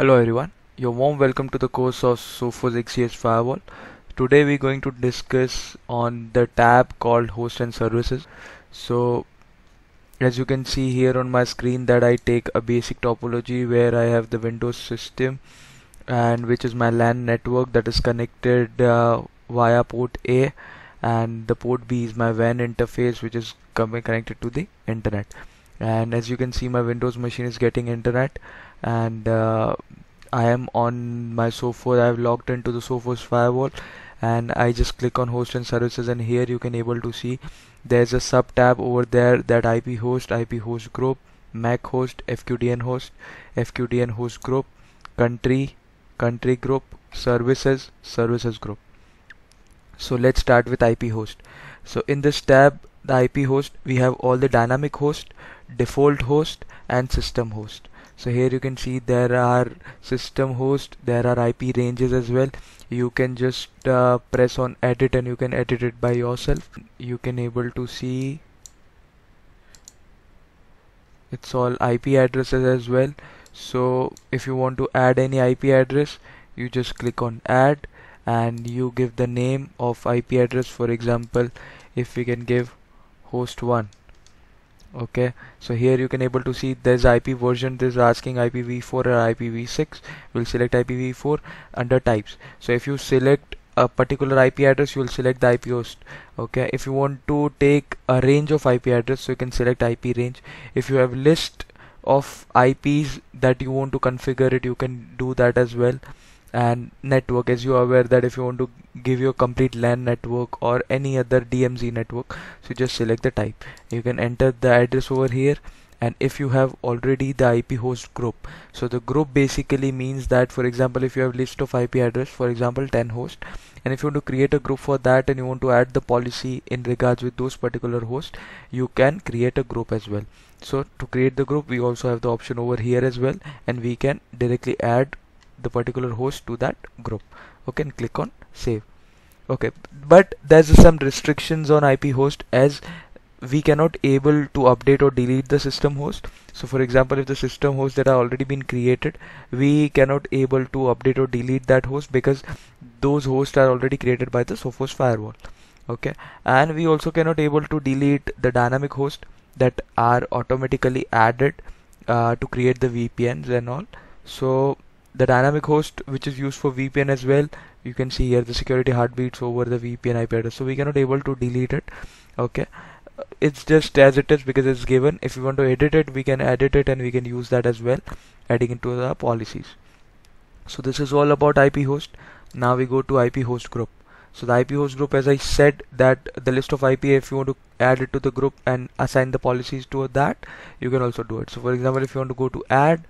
Hello everyone, you're warm welcome to the course of Sophos XGS Firewall. Today we're going to discuss on the tab called host and services. So as you can see here on my screen that I take a basic topology where I have the Windows system and which is my LAN network that is connected via port A, and the port B is my WAN interface which is connected to the internet. And as you can see, my Windows machine is getting internet, and I am on my Sophos. I have logged into the Sophos firewall, and I just click on host and services, and here you can able to see there's a sub tab over there that IP host group, MAC host, FQDN host group, country group, services group. So let's start with IP host. So in this tab, the IP host, we have all the dynamic host, default host and system host. So here you can see there are system host, there are IP ranges as well. You can just press on edit and you can edit it by yourself. You can able to see it's all IP addresses as well. So if you want to add any IP address, you just click on add and you give the name of IP address. For example, if we can give host 1. Okay, so here you can able to see there's IP version. This is asking IPv4 or IPv6. We'll select IPv4 under types. So if you select a particular IP address, you will select the IP host. Okay, if you want to take a range of IP address, so you can select IP range. If you have list of IPs that you want to configure it, you can do that as well. And network, as you are aware that if you want to give your complete LAN network or any other DMZ network, so just select the type. You can enter the address over here, and if you have already the IP host group, so the group basically means that, for example, if you have list of IP address, for example 10 host, and if you want to create a group for that and you want to add the policy in regards with those particular host, you can create a group as well. So to create the group, we also have the option over here as well, and we can directly add the particular host to that group. Okay, and click on save. Okay, but there's some restrictions on IP host, as we cannot able to update or delete the system host. So for example, if the system host that are already been created, we cannot able to update or delete that host because those hosts are already created by the Sophos firewall. Okay, and we also cannot able to delete the dynamic host that are automatically added to create the VPNs and all. So the dynamic host which is used for VPN as well, you can see here the security heartbeats over the VPN IP address, so we cannot able to delete it. Okay, it's just as it is because it's given. If you want to edit it, we can edit it and we can use that as well, adding into the policies. So this is all about IP host. Now we go to IP host group. So the IP host group, as I said, that the list of IP, if you want to add it to the group and assign the policies to that, you can also do it. So for example, if you want to go to add,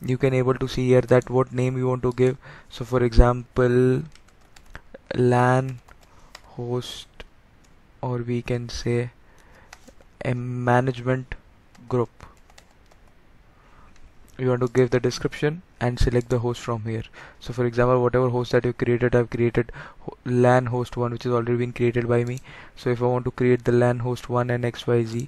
you can able to see here that what name you want to give. So for example, LAN host, or we can say a management group. You want to give the description and select the host from here. So for example, whatever host that you created, I've created LAN host 1, which has already been created by me. So if I want to create the LAN host 1 and XYZ,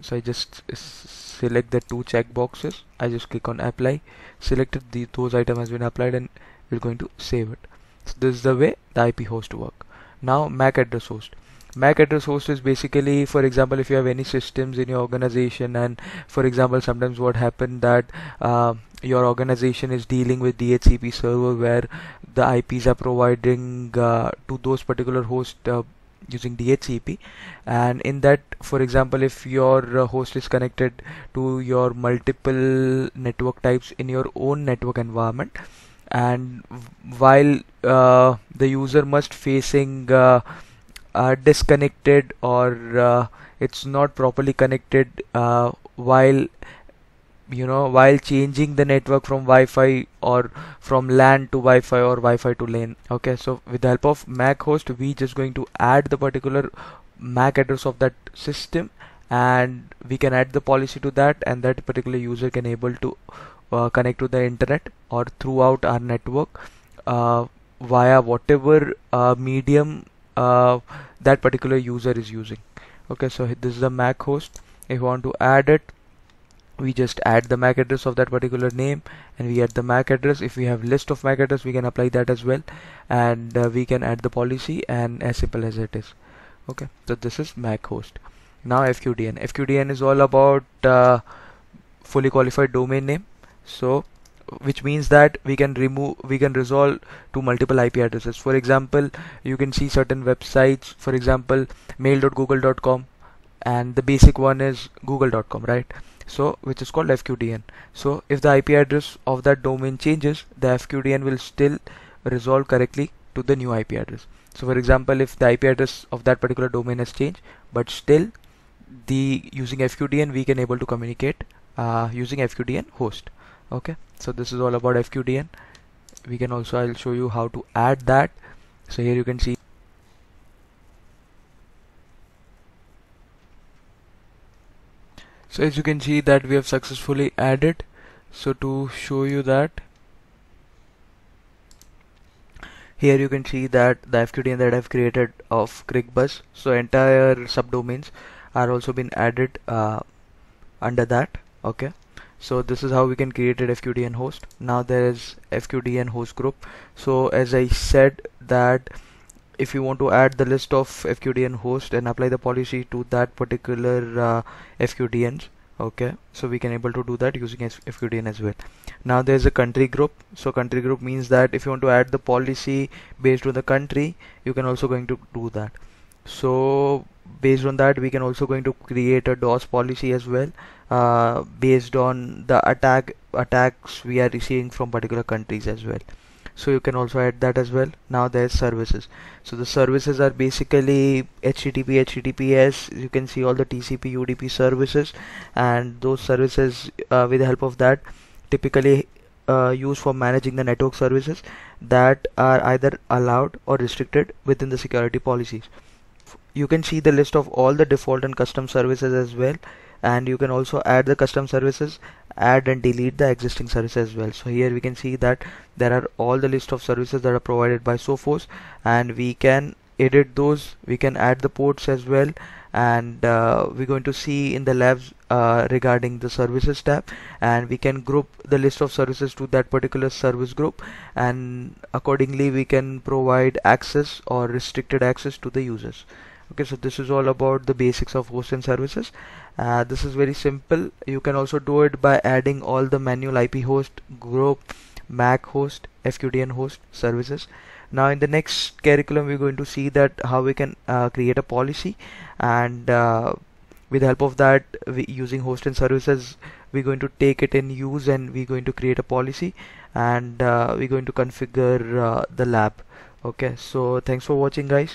so I just select the two checkboxes. I just click on apply. Selected those item has been applied, and we're going to save it. So this is the way the IP host work. Now MAC address host. MAC address host is basically, for example, if you have any systems in your organization, and for example, sometimes what happened that your organization is dealing with DHCP server where the IPs are providing to those particular host using DHCP, and in that, for example, if your host is connected to your multiple network types in your own network environment, and while the user must facing disconnected or it's not properly connected while changing the network from Wi-Fi or from LAN to Wi-Fi or Wi-Fi to LAN. Okay, so with the help of MAC host, we just going to add the particular MAC address of that system, and we can add the policy to that, and that particular user can able to connect to the internet or throughout our network via whatever medium that particular user is using. Okay, so this is the MAC host. If you want to add it, we just add the MAC address of that particular name, and we add the MAC address. If we have list of MAC address, we can apply that as well, and we can add the policy, and as simple as it is. Okay, so this is MAC host. Now FQDN. FQDN is all about fully qualified domain name, so which means that we can resolve to multiple IP addresses. For example, you can see certain websites, for example mail.google.com, and the basic one is google.com, right? So which is called FQDN. So if the IP address of that domain changes, the FQDN will still resolve correctly to the new IP address. So for example, if the IP address of that particular domain has changed, but still using FQDN we can able to communicate using FQDN host. Okay, so this is all about FQDN. We can also, I'll show you how to add that. So here you can see, so as you can see that we have successfully added. So to show you that, here you can see that the FQDN that I've created of Cricbuzz, so entire subdomains are also been added under that. Okay, so this is how we can create an FQDN host. Now there is FQDN host group. So as I said that if you want to add the list of FQDN host and apply the policy to that particular FQDNs, okay, so we can able to do that using FQDN as well. Now there is a country group. So country group means that if you want to add the policy based on the country, you can also going to do that. So based on that, we can also going to create a DOS policy as well, based on the attacks we are receiving from particular countries as well. So you can also add that as well. Now there's services. So the services are basically HTTP, HTTPS. You can see all the TCP, UDP services, and those services with the help of that typically used for managing the network services that are either allowed or restricted within the security policies. You can see the list of all the default and custom services as well, and you can also add the custom services, add and delete the existing services as well. So here we can see that there are all the list of services that are provided by Sophos, and we can edit those, we can add the ports as well, and we're going to see in the labs regarding the services tab, and we can group the list of services to that particular service group, and accordingly we can provide access or restricted access to the users. Okay, so this is all about the basics of hosts and services. This is very simple. You can also do it by adding all the manual IP host, group, MAC host, FQDN host, services. Now in the next curriculum, we're going to see that how we can create a policy, and with the help of that, using host and services, we're going to take it in use, and we're going to create a policy, and we're going to configure the lab. Okay, so thanks for watching, guys.